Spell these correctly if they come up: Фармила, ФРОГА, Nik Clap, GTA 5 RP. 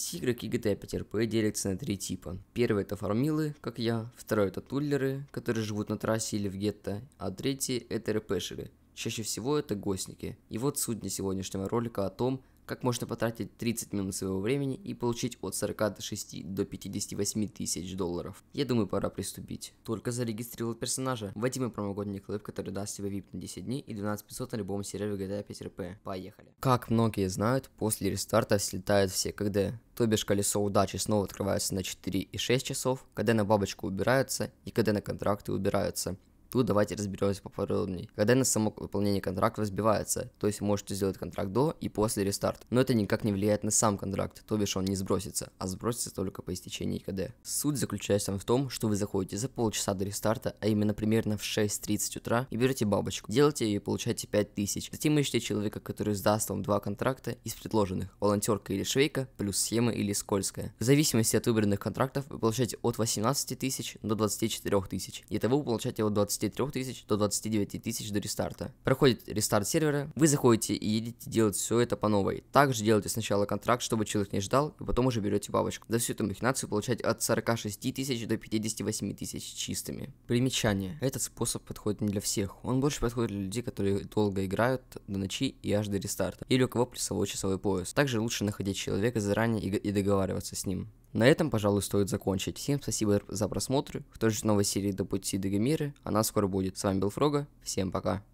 Все игроки GTA 5 RP делятся на три типа. Первый — это фармилы, как я, второй — это туллеры, которые живут на трассе или в гетто, а третий — это РПшеры. Чаще всего это гостники. И вот суть для сегодняшнего ролика о том, как можно потратить 30 минут своего времени и получить от 46 до 58 тысяч долларов. Я думаю, пора приступить. Только зарегистрировал персонажа. Вводи мой промокод Ник Clap, который даст тебе VIP на 10 дней и 12500 на любом сервере GTA 5 RP. Поехали. Как многие знают, после рестарта слетают все КД. То бишь колесо удачи снова открывается на 4,6 часов, КД на бабочку убираются и КД на контракты убираются. Тут давайте разберемся поподробнее. КД на само выполнение контракта сбивается, то есть можете сделать контракт до и после рестарта, но это никак не влияет на сам контракт, то бишь он не сбросится, а сбросится только по истечении КД. Суть заключается в том, что вы заходите за полчаса до рестарта, а именно примерно в 6:30 утра, и берете бабочку, делаете ее и получаете 5000. Затем ищете человека, который сдаст вам два контракта из предложенных, волонтерка или швейка, плюс схема или скользкая. В зависимости от выбранных контрактов вы получаете от 18 тысяч до 24 тысяч, и итого вы получаете от 23 тысяч до 29 тысяч до рестарта. Проходит рестарт сервера, вы заходите и едете делать все это по новой. Также делайте сначала контракт, чтобы человек не ждал, и потом уже берете бабочку. За всю эту махинацию получаете от 46 тысяч до 58 тысяч чистыми. Примечание. Этот способ подходит не для всех. Он больше подходит для людей, которые долго играют до ночи и аж до рестарта, или у кого плюсовой часовой пояс. Также лучше находить человека заранее и договариваться с ним. На этом, пожалуй, стоит закончить. Всем спасибо за просмотр. В той же новой серии «До пути до Геймера» она скоро будет. С вами был ФРОГА. Всем пока.